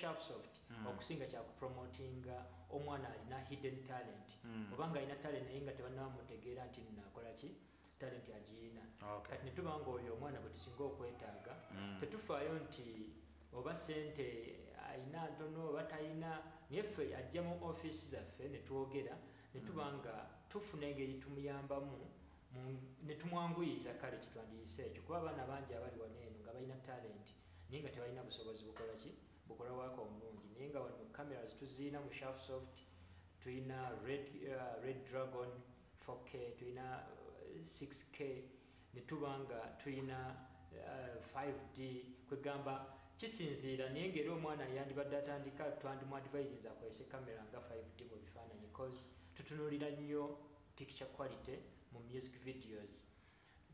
Shafsoft okusinga kya ku promotinga omwana alina hidden talent obanga ina talent nayenga tebana bamutegeera nti nakola ki talent ya jina kati nituba ngo oyo omwana kutusinga okwetaaga tetufaayo nti oba sente aina ntono bataina nyefe ajja mu office zaffe ne tuogera ne tubanga tufuna engeri tumuyambamu ne tumwanguyiza kale kitwandiyise ekyo kuba abaana bangi abali waneeno nga balina talent naye nga tebalina busobozi bukola ki bukola waako omulungi naye nga wano cameras tuziina mu Shafsoft tulina Red Dragon 4K tulina 6K ne tubanga tulina 5D kwegamba kisinziira naye ngeri omwana yandibadde atandika twandimu advises akozese kamera nga 5D mu bifaananyi because tutunuulira nnyo picture quality mu music videos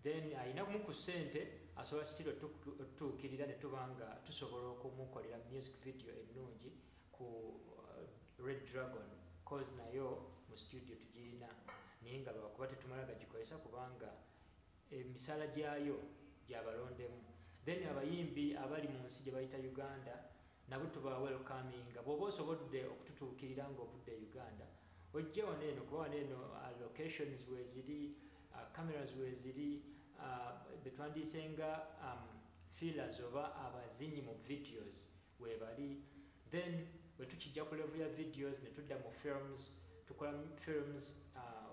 then ayina ku ssente asobola sitiro otutuukirira ne tubanga tusobola okumukolera music video ennungi ku Red Dragon cause nayo mu studio tugirina naye nga lwakuba tetumala gagikozesa kubanga emisaala gyayo gyabalondemu. Then abayimbi abali mu nsi gye bayita Uganda nabo tuba welcoming bobo sobodde okututuukirira ng'obudde Uganda ojje waneeno kuba waneeno locations weziri cameras weziri betwandisenga fillers oba abazinyi mu videos webali then wetukijja ku level ya videos ne tudda mu films tukola films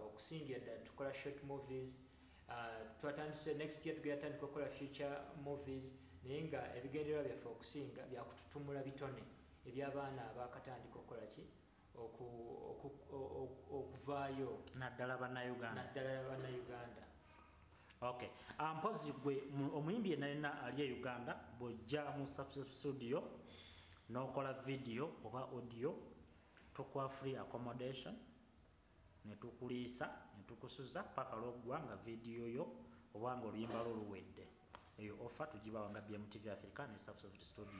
okusingira ddala tukola short movies twatandise next year tugatandika okukola future movies naye nga ebigendererwa byaffe okusinga byakututumula bitone eby'abaana abakatandika okukola ki okuvaayo naddala bannayuganda. Okay, mpozi gwe omuyimbi yenalina ali e Uganda bw'ojja mu Shafsoft studio n'okola video oba audio tukuwa free accommodation netukuliisa netukusuza paka lw'oggwa nga vidiyo yo obwanga oluyimba lwo luwedde eyo offer tugibawa nga BMTV Africa ne Shafsoft Studio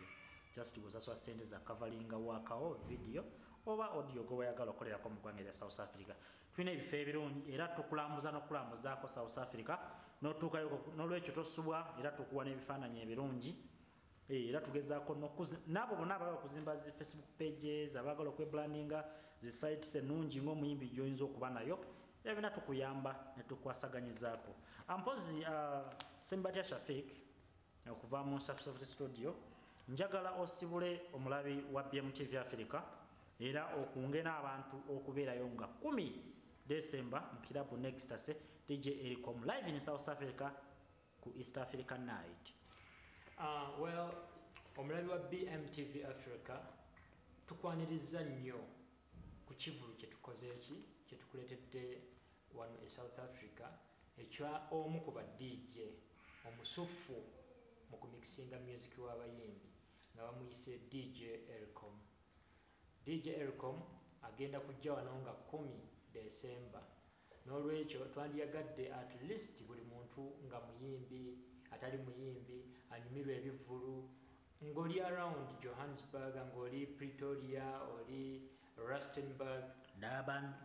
just gozaswa sente za coveringa wakawo video oba audio goba yagala okolerako mu ggwanga erya South Africa tulina ebifo ebirungi era tukulambuza n'okulamuzaako South Africa n'otuukayo n'olwekyo tosubwa era tukuwa n'ebifaananyi ebirungi era tugezaako nabo bonna abagala okuzimba zi Facebook pages abagala okweblandinga zi sites ennungi ng'omuyimbi gy'oyinza okuba nayo era byonna tukuyamba ne tukwasaganyizaako. Mpozi Sembatya Shafiq okuva mu Shafsoft Studio njagala osibule omulabi wa BMTV Africa era okungena abantu okubeerayo nga 10 December mu Club Nextasy DJ Aircom live in South Africa ku East African Night. Well, omulabi wa BMTV Africa tukwaniriza nnyo ku kivulu kyetukoze eki kyetukuleetedde wano e South Africa ekya omu ku ba DJ omusufu mu kumikisinga music w'abayimbi nga bamuyise DJ Aircom. DJ Aircom agenda kujja wano nga 10 December n'olwekyo twandiyagadde at least buli muntu nga muyimbi atali muyimbi anyumirwa ebivvulu ng'oli around Johannesburg ng'oli Pretoria oli Rustenburg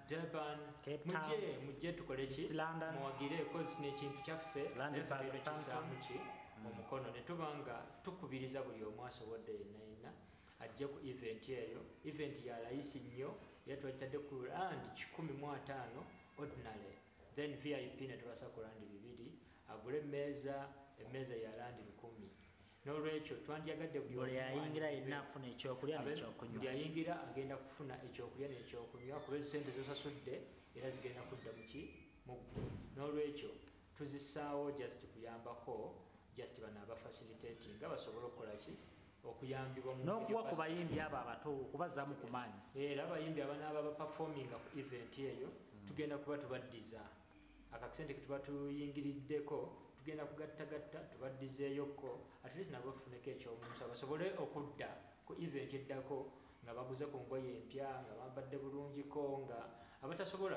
Durban mujje tukole ki muwagire kozi n'ekintu kyaffe kisaamu ki mu mukono ne tuba nga tukubiriza buli omu asobodde yenna ajje ku eventi eyo. Eventi ya layisi nnyo era twagitadde ku R$150 ordinary then VIP ne tubasa ku R$200 agule emmeeza ya R$1,000 n'olwekyo twandiyagadde buli yayingira yenna afuna ekyokulya n'ekyokunywa yayingira agenda kufuna ekyokulya n'ekyokunywa kuba sente zosasudde era zigenda kudda muki muggu n'olwekyo tuzisaawo just kuyambako just bano abafacilitating abasobola okukola ki okuyambibwa mu n'okuwa ku bayimbi abo abato okubazaamu ku maanyi era abayimbi abanaaba abaperforminga ku eventi eyo tugenda kuba tubaddiza akakisente kituba tuyingiriddeko tugenda kugattagatta tubaddizeyoko at least nabo bafuneko ekyomuntu abasobole okudda ku event eddako nga baguze ku ngoye empya nga bambadde bulungiko nga abatasobola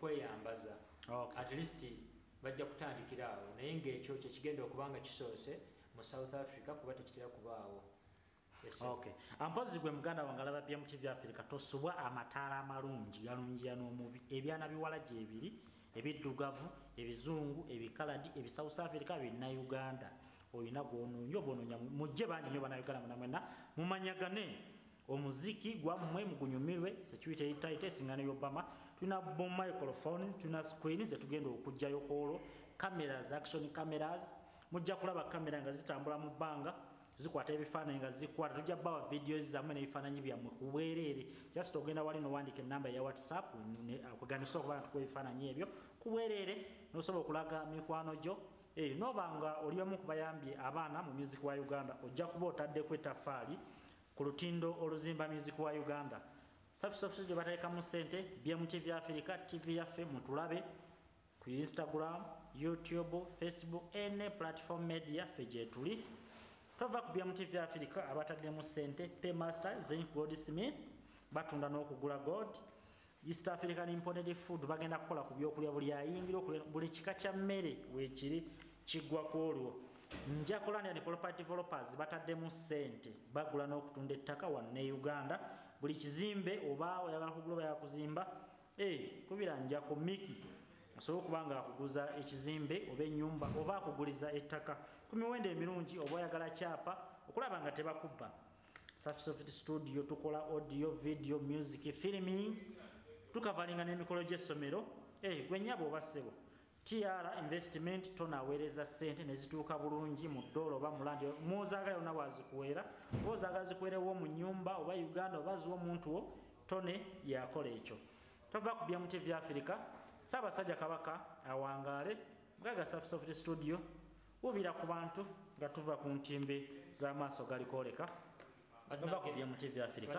kweyambaza at least bajja kutandikira awo naye ng'ekyo kyekigenda okubanga kisoose mu South Africa kuba tekitera kubaawo. Okay, mpozi gwe muganda wange alaba BMTV Africa tosubwa amataala amalungi galungiya n'omubi ebyana biwala gyebiri ebiddugavu ebizungu ebikaladi ebisouth Africa byonna Uganda oyina gono nyo bono nya mujje bandi nyo banayogana munamwena mumanyagane omuziki gwa mmwe mugunyumirwe security tight singana yobama tuna bomba microphones tuna screens etugenda okujja yokolo cameras action cameras mujja kulaba kamera nga zitambula mu banga zikwata ebifaananyi nga zikwata tujja bawa videos zammwe n'ebifaananyi byammwe kuweerere just ogenda wali n'owandika enamba ya WhatsApp okuganisa okuba n'ebifaananyi ebyo kuweerere n'osobola okulaga mikwano gyo nobanga oliyomu kubayambye abaana mu music wa Uganda ojja kuba otaddeko ettafaali ku lutindo oluzimba music wa Uganda Shafsoft Studios bateeka mu ssente BMTV Africa TV yaffe mutulabe ku Instagram, YouTube, Facebook ene platform media fije tuli tava ku BMTV Africa abatadde mu ssente Paymaster Zinc Goldsmith batunda n'okugula gold East African Imported Food bagenda kukola ku byokulya buli ayingira buli kika kya mmere weekiri kigwa ku olwo njakolani ne property developers batadde mu ssente bagula n'okutunda ettaka wanne Uganda buli kizimbe oba oyagala kugula yakuzimba kubira nja ku miki asobola kubanga akuguza ekizimbe oba ennyumba oba akuguliza ettaka ku miwendo emirungi oba oyagala kyapa okulaba nga tebakubba Shafsoft Studio tukola audio video music filming tukavalinga n'emikolo gy'essomero gwennyabo oba ssebo TR investment tonaweereza ssente nezituuka bulungi mu ddoola oba mu landi muzaagala yonna bwazikuweera oba ozaagala zikuweerewo mu nnyumba oba Uganda oba ziwa omuntu wo tone yakola ekyo tava ku BMTV Africa Ssaabasajja Kabaka awangaale mugagga Shafsoft Studio wubira ku bantu nga tuva ku ntimbe z'amaaso galikwoleka atuva ku BMTV Africa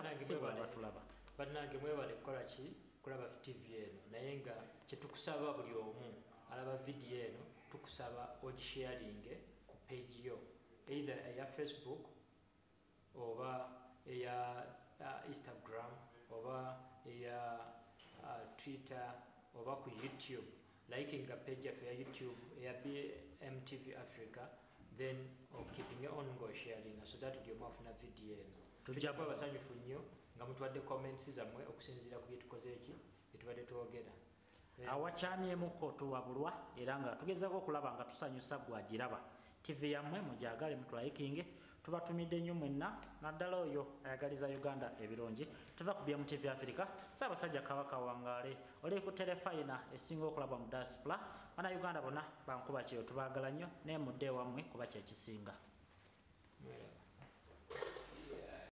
batulaba bannange mwebale kukola ki kulaba TV eno naye nga kyetukusaba buli omu alaba vidiyo eno tukusaba ogisharinge ku peegi yo either eya Facebook oba eya Instagram oba eya Twitter oba ku YouTube liking a page of YouTube ya BMTV Africa then keeping on go sharing so that you move na video tujaba basanyufu nnyo nga mutwadde comments zamwe okusinzira ku bitukoze eki bitubadde twogera awachamye muko tuwabulwa era nga tugezako kulaba nga tusanyusa gwajiraba TV yamwe mujagale mutu liking tubatumidde nnyo mwenna naddala oyo ayagaliza Uganda ebirungi tuva ku BMTV Africa Ssaabasajja Kabaka awangaale oli ku terefayina esinga okulaba mu diaspora bana Uganda bonna bankuba kyeyo tubaagala nnyo ne mudde wammwe kuba kyekisinga